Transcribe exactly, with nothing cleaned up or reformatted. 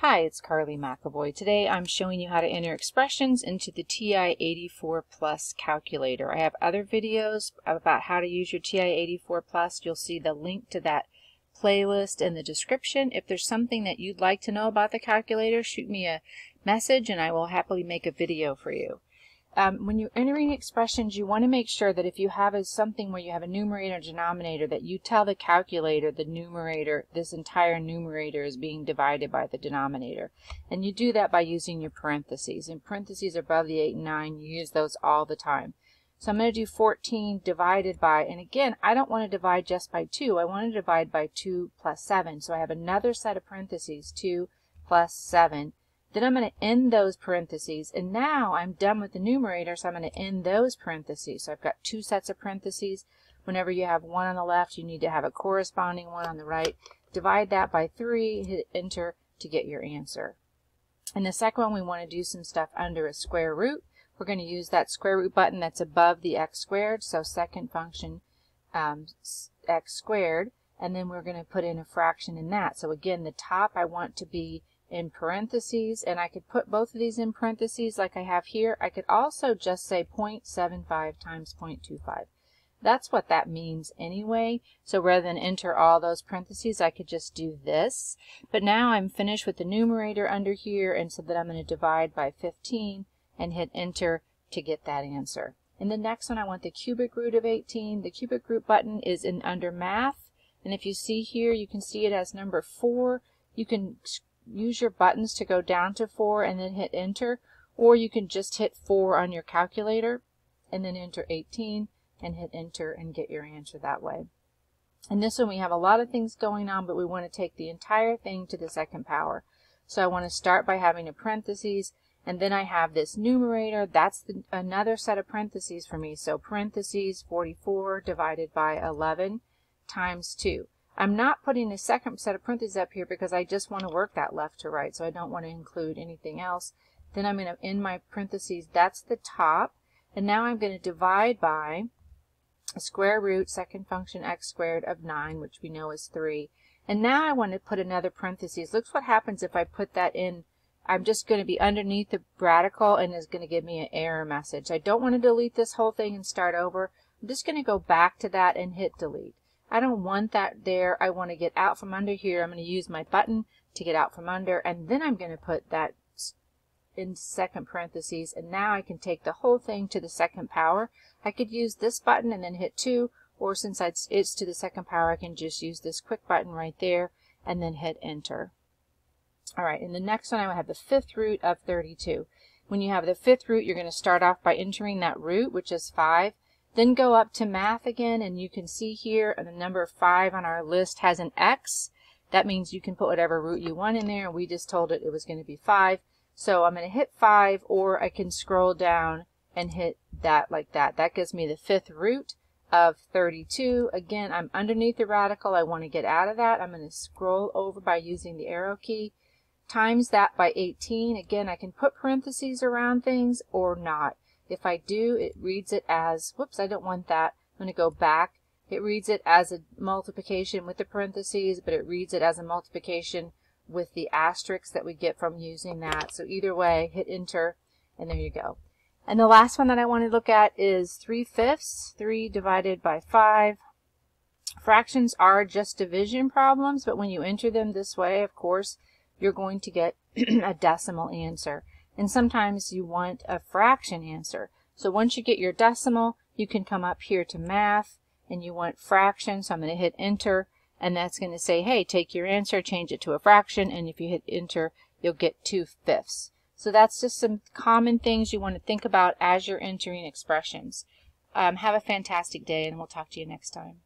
Hi, it's Carly McAvoy. Today I'm showing you how to enter expressions into the T I eighty-four Plus calculator. I have other videos about how to use your T I eighty-four Plus. You'll see the link to that playlist in the description. If there's something that you'd like to know about the calculator, shoot me a message and I will happily make a video for you. Um, when you're entering expressions, you want to make sure that if you have a, something where you have a numerator and denominator, that you tell the calculator the numerator, this entire numerator is being divided by the denominator. And you do that by using your parentheses. And parentheses are above the eight and nine. You use those all the time. So I'm going to do fourteen divided by, and again, I don't want to divide just by two. I want to divide by two plus seven. So I have another set of parentheses, two plus seven. Then I'm going to end those parentheses, and now I'm done with the numerator, so I'm going to end those parentheses. So I've got two sets of parentheses. Whenever you have one on the left, you need to have a corresponding one on the right. Divide that by three, hit enter to get your answer. And the second one, we want to do some stuff under a square root. We're going to use that square root button that's above the x squared, so second function um, x squared, and then we're going to put in a fraction in that. So again, the top I want to be in parentheses, and I could put both of these in parentheses like I have here. I could also just say zero point seven five times zero point two five. That's what that means anyway. So rather than enter all those parentheses, I could just do this. But now I'm finished with the numerator under here, and so that I'm going to divide by fifteen and hit enter to get that answer. In the next one, I want the cubic root of eighteen. The cubic root button is in under math, and if you see here, you can see it has number four. You can use your buttons to go down to four and then hit enter, or you can just hit four on your calculator and then enter eighteen and hit enter and get your answer that way. In this one, we have a lot of things going on, but we want to take the entire thing to the second power. So I want to start by having a parentheses, and then I have this numerator. That's the, another set of parentheses for me. So parentheses forty-four divided by eleven times two. I'm not putting a second set of parentheses up here because I just want to work that left to right, so I don't want to include anything else. Then I'm going to end my parentheses. That's the top. And now I'm going to divide by a square root, second function x squared of nine, which we know is three. And now I want to put another parentheses. Look what happens if I put that in. I'm just going to be underneath the radical, and it's going to give me an error message. I don't want to delete this whole thing and start over. I'm just going to go back to that and hit delete. I don't want that there. I want to get out from under here. I'm going to use my button to get out from under, and then I'm going to put that in second parentheses, and now I can take the whole thing to the second power. I could use this button and then hit two, or since it's to the second power, I can just use this quick button right there and then hit enter. All right, in the next one, I have the fifth root of thirty-two. When you have the fifth root, you're going to start off by entering that root, which is five. Then go up to math again, and you can see here the number five on our list has an X. That means you can put whatever root you want in there, and we just told it it was going to be five. So I'm going to hit five, or I can scroll down and hit that like that. That gives me the fifth root of thirty-two. Again, I'm underneath the radical. I want to get out of that. I'm going to scroll over by using the arrow key. Times that by eighteen. Again, I can put parentheses around things or not. If I do, it reads it as, whoops, I don't want that. I'm going to go back. It reads it as a multiplication with the parentheses, but it reads it as a multiplication with the asterisks that we get from using that. So either way, hit enter, and there you go. And the last one that I want to look at is three fifths, three divided by five. Fractions are just division problems, but when you enter them this way, of course, you're going to get a decimal answer. And sometimes you want a fraction answer. So once you get your decimal, you can come up here to math, and you want fraction, so I'm going to hit enter, and that's going to say, hey, take your answer, change it to a fraction, and if you hit enter, you'll get two fifths. So that's just some common things you want to think about as you're entering expressions. Um, have a fantastic day, and we'll talk to you next time.